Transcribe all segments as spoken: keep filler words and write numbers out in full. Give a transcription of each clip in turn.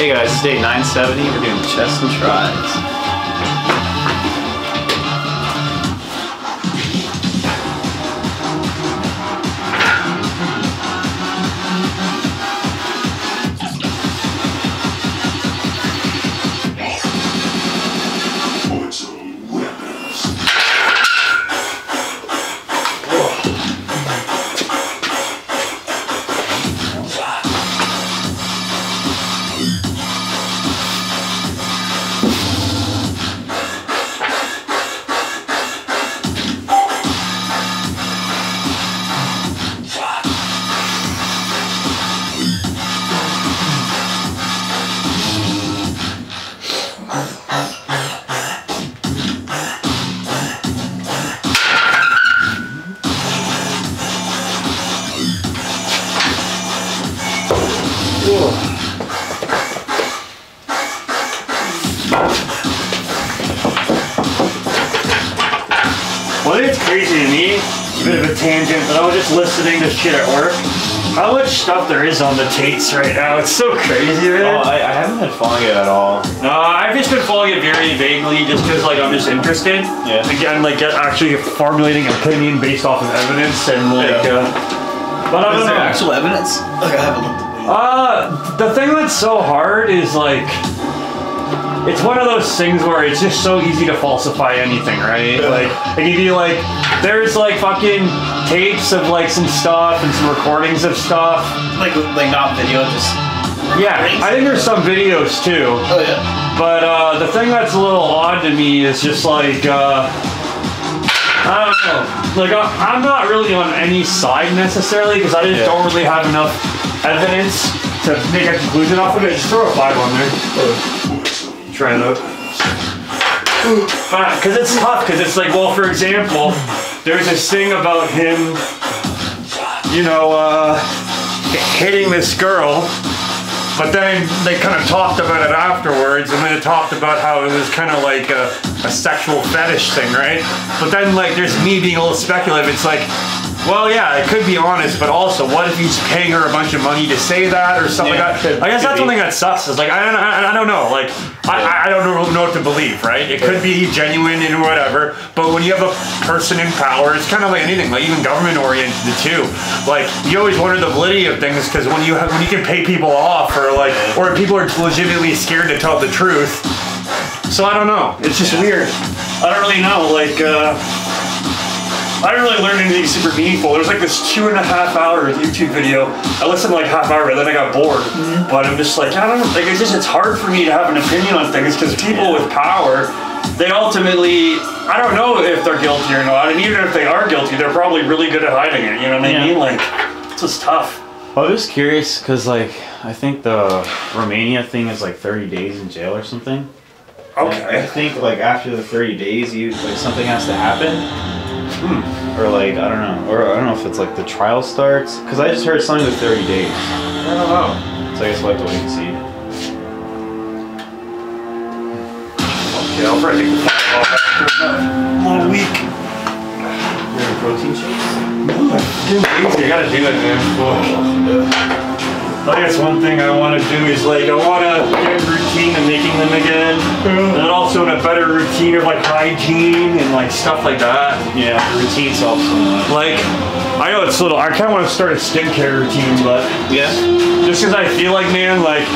Hey guys, it's day nine seventy. We're doing chest and tries. Well, it's crazy to me, a bit of a tangent, but I was just listening to shit at work. How much stuff there is on the tapes right now, it's so crazy, man. Oh, I, I haven't been following it at all. No, I've just been following it very vaguely, just because like I'm just interested. Yeah. Again, like actually formulating an opinion based off of evidence and like, yeah. uh, but I don't know. Is there actual evidence? Like, I haven't looked at it. Uh, the thing that's so hard is like, it's one of those things where it's just so easy to falsify anything, right? Like, they give you like, there's like fucking tapes of like some stuff and some recordings of stuff. Like, like not video, just... Yeah, I think there's some videos too. Oh yeah. But uh, the thing that's a little odd to me is just like, uh, I don't know. Like, I'm not really on any side necessarily because I just yeah. don't really have enough evidence to make a conclusion off of it. Just throw a five on there. Oh. Try it out. Because it's tough, because it's like, well, for example, there's this thing about him, you know, uh, hitting this girl, but then they kind of talked about it afterwards, and then it talked about how it was kind of like a, a sexual fetish thing, right? But then, like, there's me being a little speculative. It's like, well, yeah, it could be honest, but also, what if he's paying her a bunch of money to say that or something yeah, like that? Could, I guess that's be. One thing that sucks is like I don't, I, I don't know, like yeah. I, I don't know what to believe, right? It yeah. could be genuine and whatever, but when you have a person in power, it's kind of like anything, like even government-oriented too. Like you always wonder the validity of things because when you have, when you can pay people off or like, or people are legitimately scared to tell the truth. So I don't know. It's just weird. I don't really know. Like. Uh, I didn't really learn anything super meaningful. There was like this two and a half hour YouTube video. I listened to like half hour, but then I got bored. Mm-hmm. But I'm just like, I don't know. Like, it's just, it's hard for me to have an opinion on things because people yeah. with power, they ultimately, I don't know if they're guilty or not. And even if they are guilty, they're probably really good at hiding it. You know what yeah. I mean? Like, it's just tough. Well, I was curious because like, I think the Romania thing is like thirty days in jail or something. Okay. And I think like after the thirty days, you like something has to happen. Hmm. Or like, I don't know, or I don't know if it's like the trial starts, because I just heard something with thirty days. I don't know. So I guess we'll have to wait and see. Okay, I'll probably take the fall off. All week. You're in protein shakes? No, I'm easy. I gotta do it, man. I guess one thing I want to do is like, I want to get a routine of making them again, and then also in a better routine of like hygiene and like stuff like that. Yeah, the routine solves so much. Like, I know it's little, I kind of want to start a skincare routine, but yeah, just because I feel like, man, like,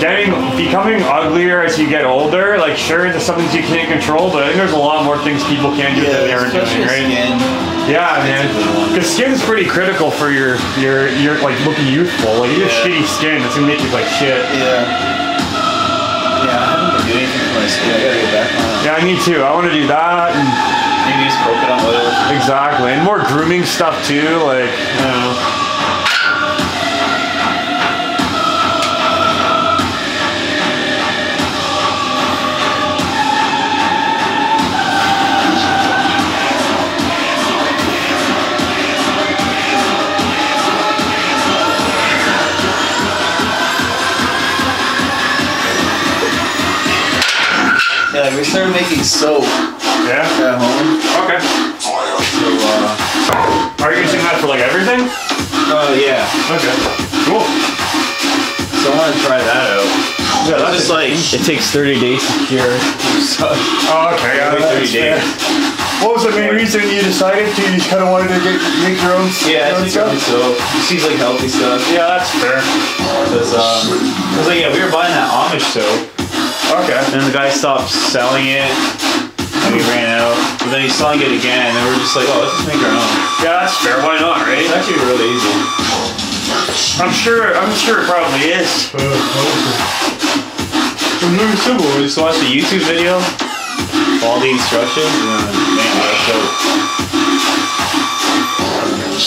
Getting, becoming uglier as you get older, like sure, there's some things you can't control, but I think there's a lot more things people can do yeah, than they aren't doing, right? Skin. Yeah, man. Because skin's pretty critical for your, your, your like looking youthful. Like you yeah. have shitty skin, it's gonna make you like shit. Yeah. Yeah, I haven't been doing anything for my skin. I gotta get back on that. Yeah, me too. I want to do that and maybe use coconut oil. Exactly, and more grooming stuff too, like you know. Yeah, we started making soap. Yeah? At home. Okay. So, uh... Are you using that for, like, everything? Oh, uh, yeah. Okay. Cool. So I want to try that out. Yeah, that's just like it takes thirty days to cure. So, oh, okay, yeah, thirty days. What was the main reason you decided to? You just kind of wanted to get, make your own stuff? Yeah, I think so. She sees like healthy stuff. Yeah, that's fair. Because, um, cause like, yeah, we were buying that Amish soap. Okay. And then the guy stopped selling it, and we ran out. But then he's selling it again, and we were just like, oh, let's just make our own. Yeah, that's fair. Why not, right? It's actually really easy. I'm sure, I'm sure it probably is. Uh, okay. It's really simple. We just watched a YouTube video. All the instructions, and then, man, what a show. Okay.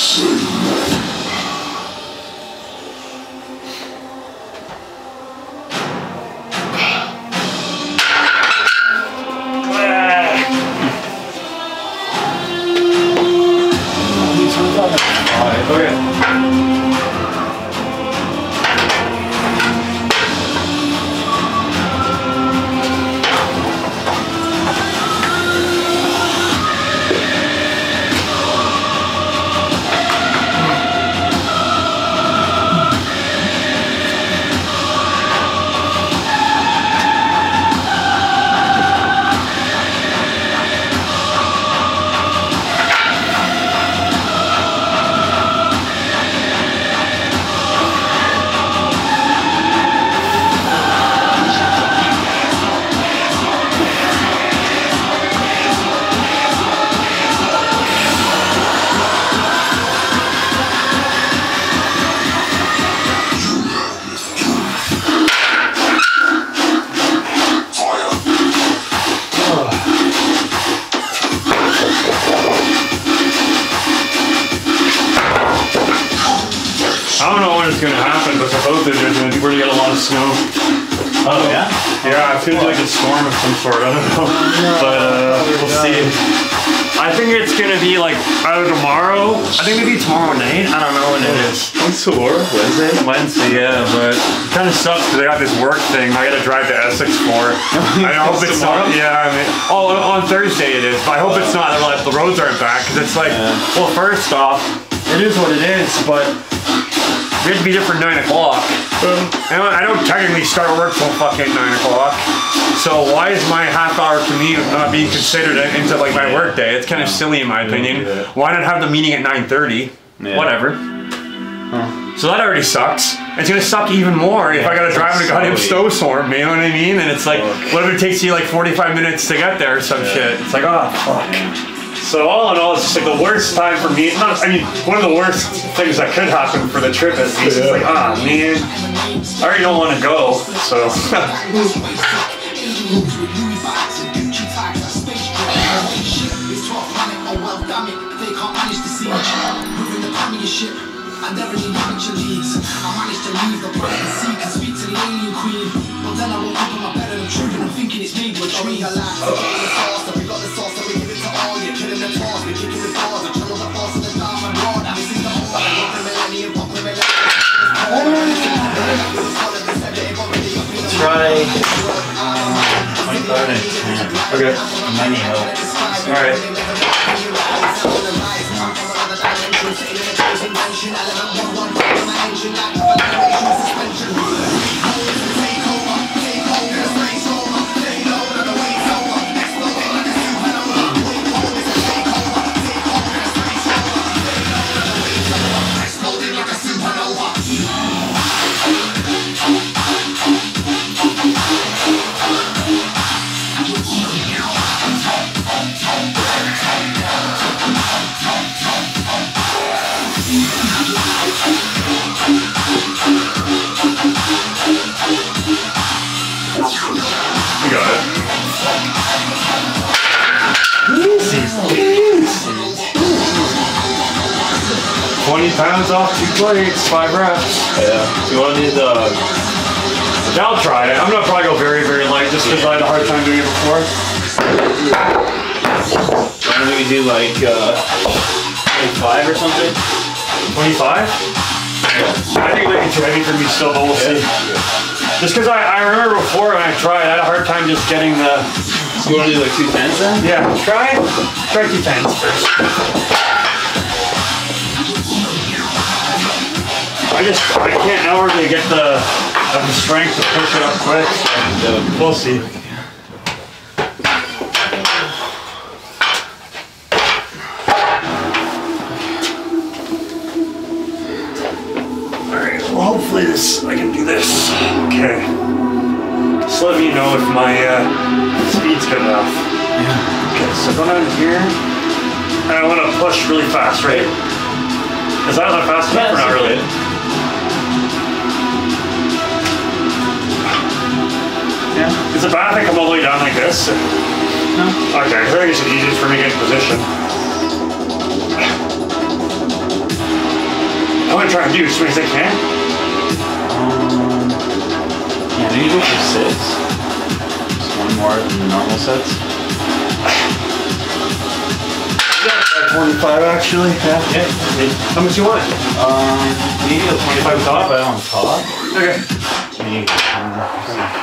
Sucks because I got this work thing I gotta drive to Essex for. I hope it's tomorrow? Not. Yeah, I mean, oh, on Thursday it is, but I hope uh, it's not. Like, the roads aren't back because it's like, yeah. Well, first off, it is what it is, but we have to be there for nine o'clock. Um, I don't technically start work till fucking nine o'clock, so why is my half-hour commute not being considered into like my work day? It's kind of silly in my opinion. Yeah. Why not have the meeting at nine thirty? Yeah. Whatever. Huh. So that already sucks. It's gonna suck even more if yeah, I gotta drive in a goddamn snowstorm, you know what I mean? And it's like, fuck. What if it takes you like forty-five minutes to get there or some yeah. shit? It's like, oh, fuck. So all in all, it's just like the worst time for me. Not, I mean, one of the worst things that could happen for the trip is yeah. It's like, ah, oh, man, I already don't wanna go, so. I never need much leads. I managed to leave the bread and sea and speak to the alien queen. But then I woke up on my bed and I'm tripping. I'm thinking it's made with tree. I laughed. We got the sauce, we got the sauce, and we give it to all. You're killing the toss, we're kicking the balls, we're killing the balls in the diamond broad. I'm missing the whole. I love the millennium, pop the millennium. Try. twenty-five. Okay. Money help. Alright. twenty pounds off two plates, five reps. Yeah. You want to do the... I'll try it. I'm going to probably go very, very light just because I had a hard time doing it before. Why don't we do like uh, twenty-five or something? twenty-five? Yeah. I think that'd be too heavy for me still, but we'll see. Just because I, I remember before when I tried, I had a hard time just getting the... You want to do like two tens then? Yeah. Try Try two tens first. I just, I can't ever really get the have the strength to push it up quick and uh, we'll see. Alright, well hopefully this, I can do this. Okay. Just let me know if my uh, speed's good enough. Yeah. Okay, so going on here, and I want to push really fast, right? Is that not fast enough or not really? Yeah. Is it bad if I come all the way down like this? No. Okay, I think it's easier for me to get in position. I'm gonna try and do as many as I can. Um, yeah, maybe do it for six. Just one more than the normal sets. twenty-five actually. Yeah. Yeah. How much you want? Um, maybe a twenty-five top, but on top. Okay. Maybe. Um,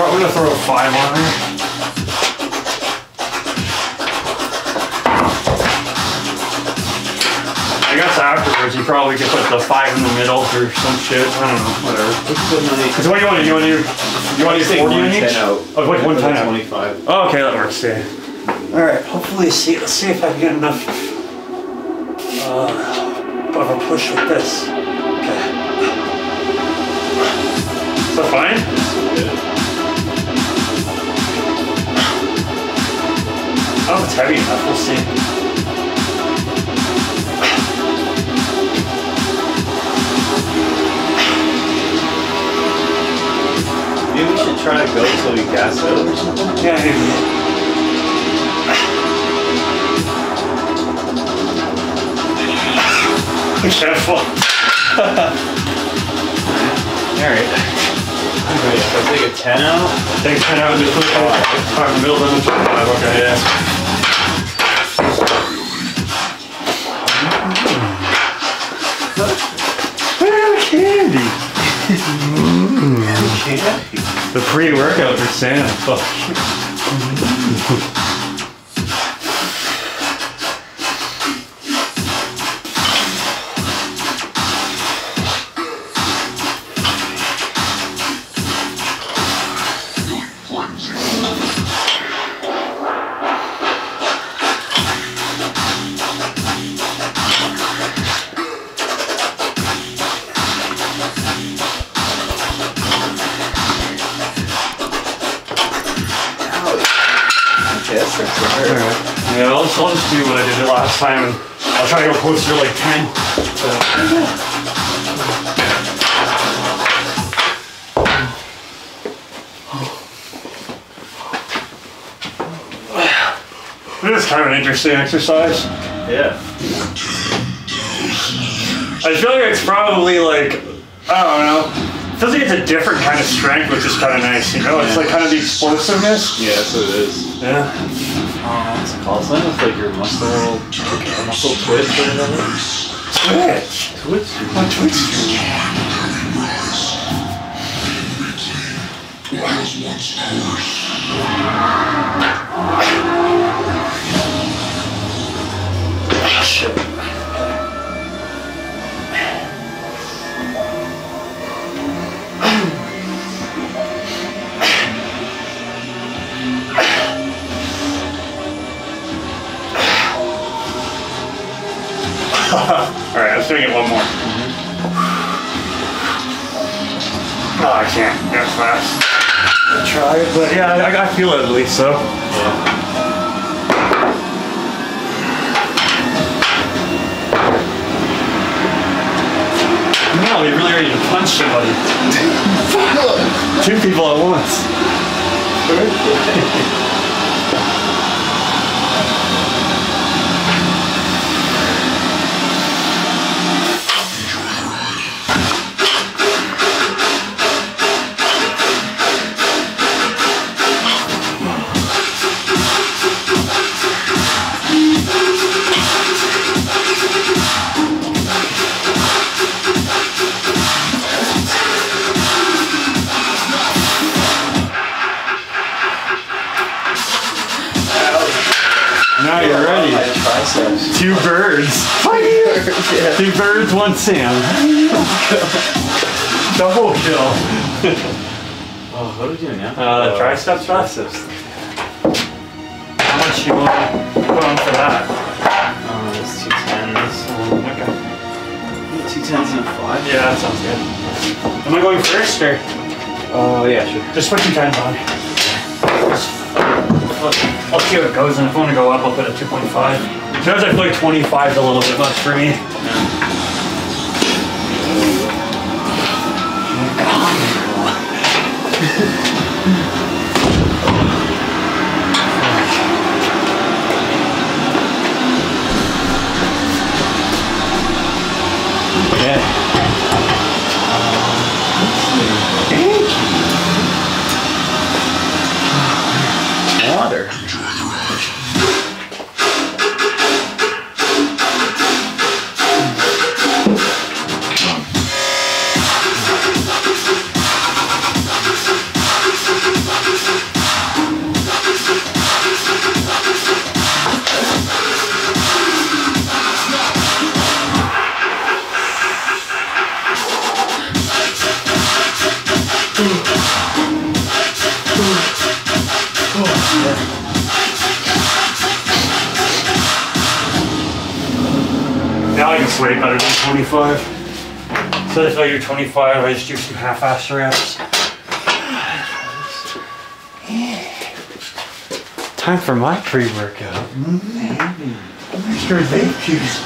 I'm gonna throw a five on her. I guess afterwards you probably could put the five in the middle or some shit. I don't know, whatever. Because what do you want to do? You want to do? You want to take one ten out? Oh, what, one ten out? Twenty-five. Oh, okay, that works. Yeah. All right. Hopefully, see. Let's see if I can get enough uh, of a push with this. Okay. Is that fine? I don't know if it's heavy enough, we'll see. Maybe we should try to go so we gas out or something? Yeah, maybe. Be careful. Alright. Alright, so take a ten out. Take a ten out and just put the middle down to twenty-five, okay, yeah. Candy. Candy. The pre-workout for Santa. Fuck. Yeah, I'll just, I'll just do what I did the last time and I'll try to go closer to like ten. So. This is kind of an interesting exercise. Yeah. I feel like it's probably like, I don't know. It feels like it's a different kind of strength, which is kind of nice, you know? Yeah. It's like kind of the explosiveness. Yeah, that's what it is. Yeah. Um, what's it called? Something with like your muscle, okay, muscle twitch or whatever. Twitch? Twitch? Oh, twitch. Oh, shit. Alright, let's try to get one more. Mm-hmm. Oh, I can't go fast. I tried, but yeah, I, I feel it at least, so. Yeah. No, you're really ready to punch somebody. Two people at once. Two birds. Yeah. Two birds, one Sam. Double kill. Oh, what are we doing now? Uh, triceps, triceps. How much you want to put on for that? Oh, that's two tens. Okay. Two tens and a five. Yeah, that sounds good. Am I going first or? Oh uh, yeah, sure. Just put two tens on. Let's see how it goes, and if I want to go up, I'll put a two point five. Sometimes I feel like twenty-five is a little bit much for me. Now I can sway better than twenty-five. So if I do twenty-five, I just do some half-ass reps. Time for my pre-workout. Mm-hmm. Make sure they choose.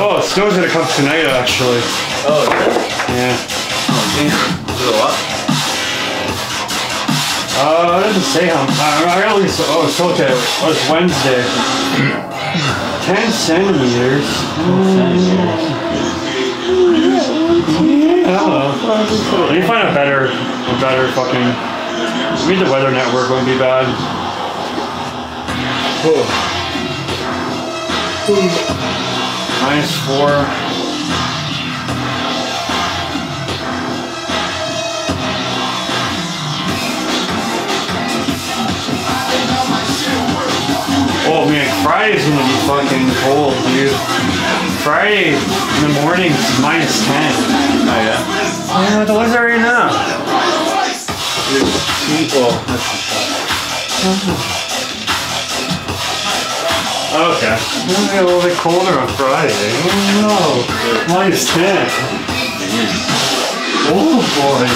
Oh, snow's gonna come tonight, actually. Oh, yeah. Yeah. Oh, damn. Is it a lot? Uh, it doesn't say how much. I only saw. Oh, it's okay. Oh, it's Wednesday. Ten centimeters. Yeah. Let me find a better, a better fucking. We need the Weather Network. Wouldn't be bad. Oh. Minus four. Oh man, Friday's gonna be fucking cold, dude. Friday in the morning is minus ten. Oh yeah. Yeah, the weather right now. Oh, okay. It's gonna be a little bit colder on Friday. Oh no. Minus ten. Oh boy.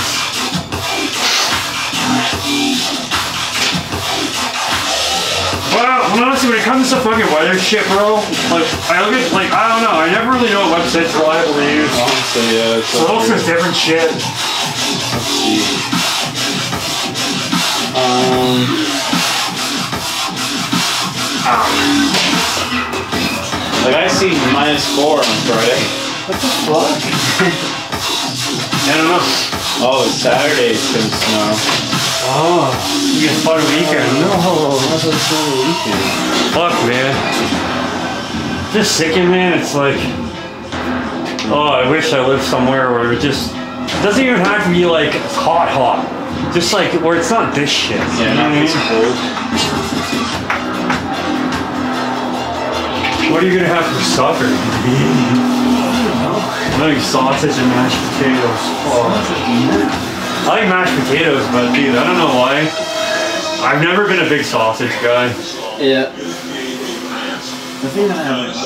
Well, honestly, when it comes to fucking weather shit, bro, like I look at like I don't know, I never really know what websites reliable to use. Honestly, yeah. It's so all this different shit. Let's see. Um Ow. Like I see minus four on Friday. What the fuck? I don't know. Oh, it's Saturday, it's gonna snow. Oh, you get part of the weekend. Oh, no, that's a full weekend. Fuck, man. Just sickening, man. It's like, oh, I wish I lived somewhere where it just it doesn't even have to be like hot, hot. Just like where it's not this shit. Yeah, not this cold. What are you gonna have for supper? I don't know. Sausage and mashed potatoes. Oh. I like mashed potatoes, but dude, I don't know why. I've never been a big sausage guy. Yeah. I think I have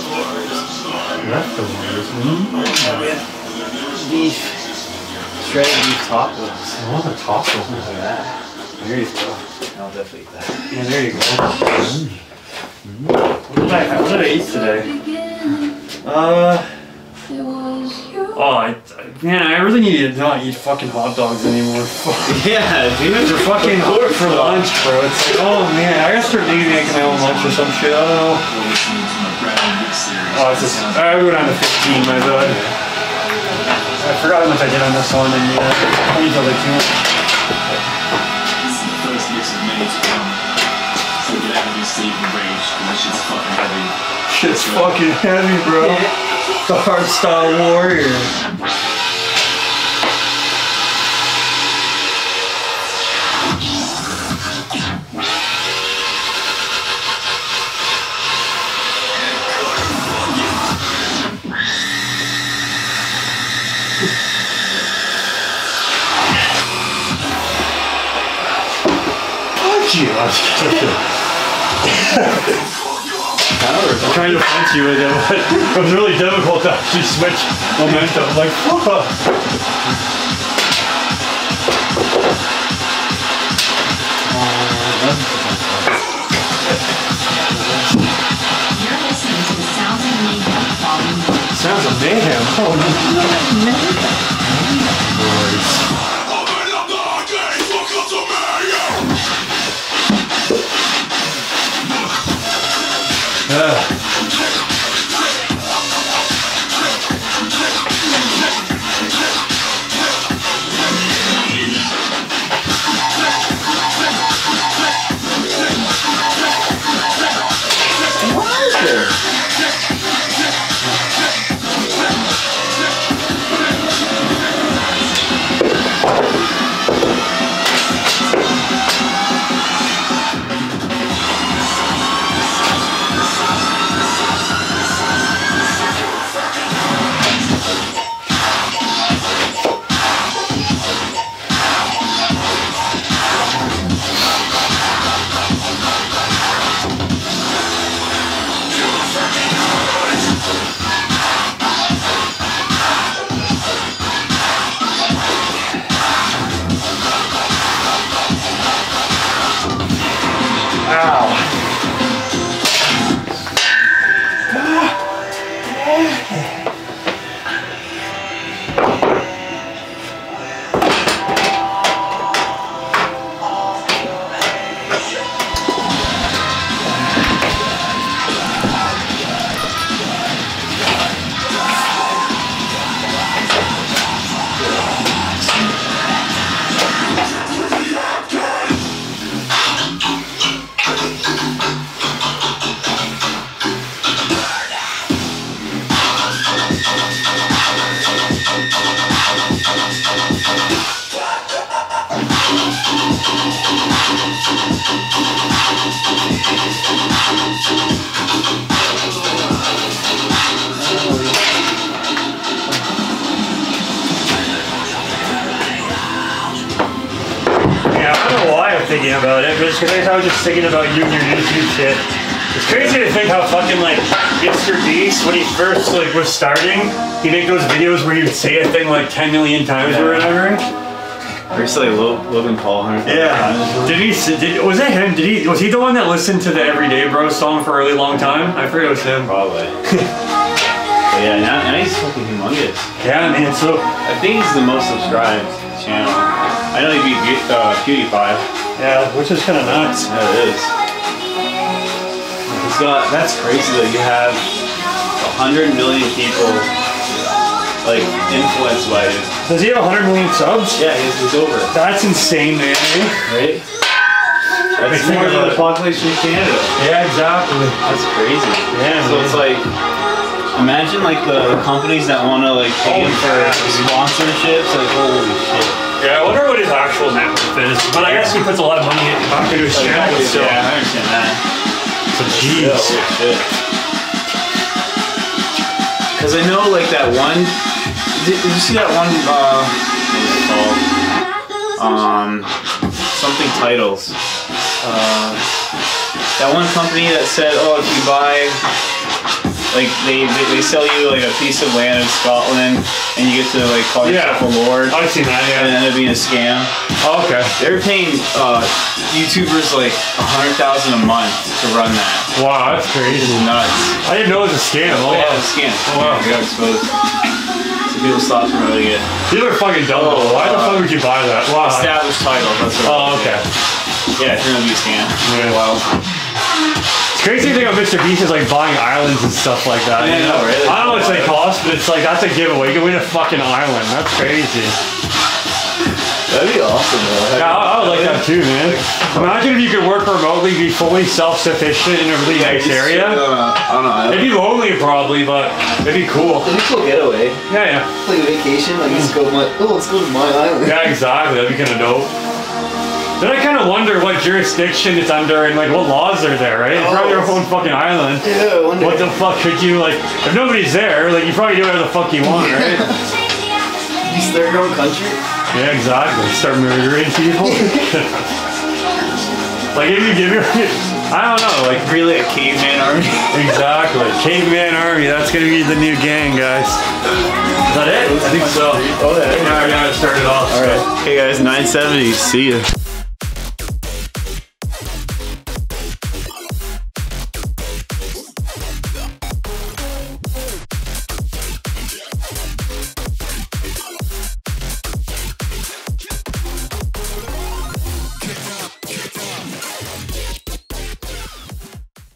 leftovers. Mm-hmm. Beef. Shredded beef tacos. I want a taco. Look at that. There you go. I'll definitely eat that. Yeah, there you go. Mm. What did I, what did I eat today? Uh. Oh, I, man, I really need to not eat fucking hot dogs anymore. Fuck. Yeah, dude. For fucking hot for lunch, bro. It's like, oh man, I gotta start making my own lunch or some shit. I don't know. Oh, it's just. I went on to fifteen, my bud. I forgot how much I did on this one, and yeah, I need to like too much. This is the first use of many. So get out of your seat and rage, and that shit's fucking heavy. Shit's right. Fucking heavy, bro. Yeah. The hardstyle warrior. I'm trying to punch you again, but it was really difficult to actually switch momentum. Like, whoa. Sounds of mayhem. Oh, no. Uh. About it, but it's because I was just thinking about you and your YouTube shit. It's crazy to think how fucking like MrBeast, when he first like was starting, he'd make those videos where he would say a thing like ten million times yeah. or whatever. Recently, Logan Paul. Huh? Yeah. Did he? Did, was that him? Did he? Was he the one that listened to the Everyday Bro song for a really long time? I forget it was him. Probably. Yeah, now, now he's fucking humongous. Yeah, man, so... I think he's the most subscribed channel. I know he beat uh, PewDiePie. Yeah, which is kind of nuts. Yeah, it is. He's got... That's crazy that you have one hundred million people like, influenced by it. Does he have one hundred million subs? Yeah, he's, he's over. That's insane, man. Right? That's it's more than the population of Canada. Yeah, exactly. That's crazy. Yeah. So man. It's like, imagine like the companies that want to like pay him for sponsorships. Like, holy shit. Yeah, I wonder what his actual net worth is. But I guess he puts a lot of money into his channel. So. Yeah, I understand that. So jeez. Holy shit. Because I know like that one. Did, did you see that one? Uh, what's it called? Um, something titles. Uh, that one company that said, oh, if you buy, like, they, they, they sell you, like, a piece of land in Scotland, and you get to, like, call yourself yeah. a lord. I've seen that, yeah. And it ended up being a scam. Oh, okay. They were paying uh, YouTubers, like, one hundred thousand dollars a month to run that. Wow, that's crazy. It's nuts. I didn't know it was a scam. Oh, yeah, it was a scam. Oh, wow. Yeah, I got exposed. So people stopped promoting it. These are fucking dumb. Oh, Why uh, the fuck would you buy that? Wow. Established Titles. That's what oh, okay. It. Yeah, it's gonna be a scam. Yeah. Wow. It's crazy to think of MrBeast is like buying islands and stuff like that. Yeah, you know? No, really. I don't know what they cost, but it's like that's a giveaway. You can win a fucking island. That's crazy. That'd be awesome, though. Yeah, I, I would like that too, man. Imagine if you could work remotely, be fully self-sufficient in a really yeah, nice area. On a, on an island. It'd be lonely probably, but it'd be cool. It'd be a cool getaway. Yeah, yeah. Like a vacation, like just go. My, oh, let's go to my island. Yeah, exactly. That'd be kind of dope. Then I kind of wonder what jurisdiction it's under and like what laws are there, right? It's probably your own fucking island. Yeah, I wonder. What the fuck could you like? If nobody's there, like you probably do whatever the fuck you want, right? You start your own country. Yeah, exactly. Start murdering people. Like if you give your, I don't know, like really a caveman army. Exactly, caveman army. That's gonna be the new gang, guys. Is that it? I think so. Oh yeah. All right, we gotta start it off. All right. Hey guys, nine seventy. See ya.